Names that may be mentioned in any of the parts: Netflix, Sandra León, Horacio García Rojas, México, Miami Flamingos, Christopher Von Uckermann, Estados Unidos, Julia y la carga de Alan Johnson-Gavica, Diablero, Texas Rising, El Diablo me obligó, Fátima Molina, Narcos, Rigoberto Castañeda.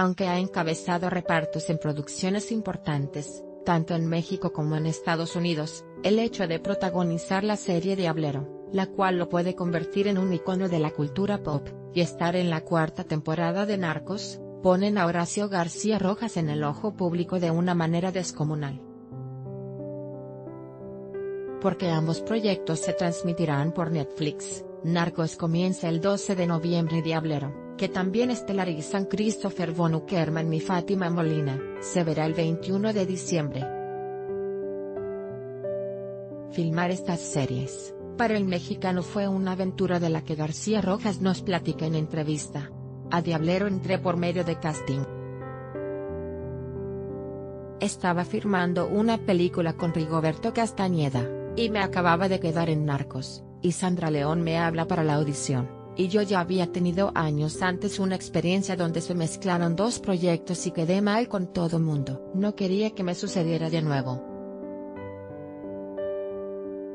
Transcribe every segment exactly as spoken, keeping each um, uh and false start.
aunque ha encabezado repartos en producciones importantes, tanto en México como en Estados Unidos, el hecho de protagonizar la serie Diablero, la cual lo puede convertir en un icono de la cultura pop, y estar en la cuarta temporada de Narcos, ponen a Horacio García Rojas en el ojo público de una manera descomunal. Porque ambos proyectos se transmitirán por Netflix, Narcos comienza el doce de noviembre y Diablero, que también estelarizan Christopher Von Uckermann y Fátima Molina, se verá el veintiuno de diciembre. Filmar estas series, para el mexicano fue una aventura de la que García Rojas nos platica en entrevista. A Diablero entré por medio de casting. Estaba firmando una película con Rigoberto Castañeda, y me acababa de quedar en Narcos, y Sandra León me habla para la audición, y yo ya había tenido años antes una experiencia donde se mezclaron dos proyectos y quedé mal con todo mundo. No quería que me sucediera de nuevo.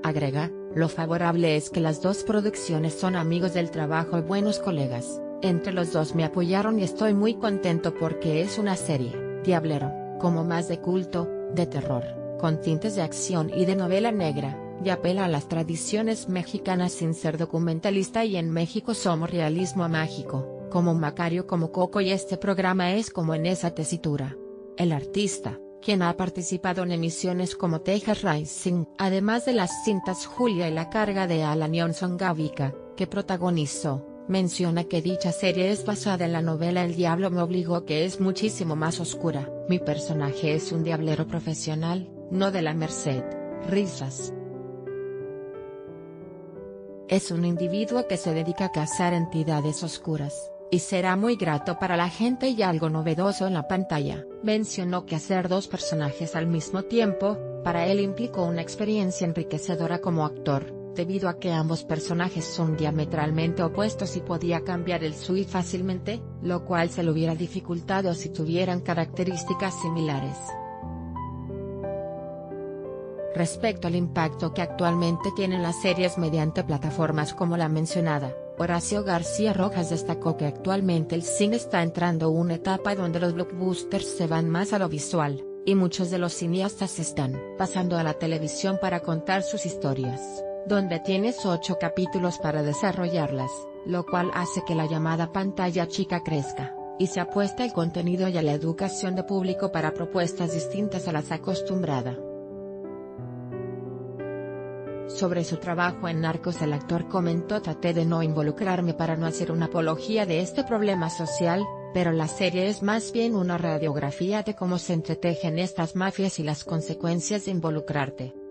Agrega, lo favorable es que las dos producciones son amigos del trabajo y buenos colegas. Entre los dos me apoyaron y estoy muy contento porque es una serie, Diablero, como más de culto, de terror, con tintes de acción y de novela negra, y apela a las tradiciones mexicanas sin ser documentalista, y en México somos realismo mágico, como Macario, como Coco, y este programa es como en esa tesitura. El artista, quien ha participado en emisiones como Texas Rising, además de las cintas Julia y la carga de Alan Johnson-Gavica, que protagonizó, menciona que dicha serie es basada en la novela El Diablo me obligó, que es muchísimo más oscura. Mi personaje es un diablero profesional, no de la merced, risas. Es un individuo que se dedica a cazar entidades oscuras, y será muy grato para la gente y algo novedoso en la pantalla. Mencionó que hacer dos personajes al mismo tiempo, para él implicó una experiencia enriquecedora como actor, debido a que ambos personajes son diametralmente opuestos y podía cambiar el suyo fácilmente, lo cual se le hubiera dificultado si tuvieran características similares. Respecto al impacto que actualmente tienen las series mediante plataformas como la mencionada, Horacio García Rojas destacó que actualmente el cine está entrando en una etapa donde los blockbusters se van más a lo visual, y muchos de los cineastas están pasando a la televisión para contar sus historias, donde tienes ocho capítulos para desarrollarlas, lo cual hace que la llamada pantalla chica crezca, y se apuesta al contenido y a la educación de público para propuestas distintas a las acostumbradas. Sobre su trabajo en Narcos, el actor comentó: traté de no involucrarme para no hacer una apología de este problema social, pero la serie es más bien una radiografía de cómo se entretejen estas mafias y las consecuencias de involucrarte.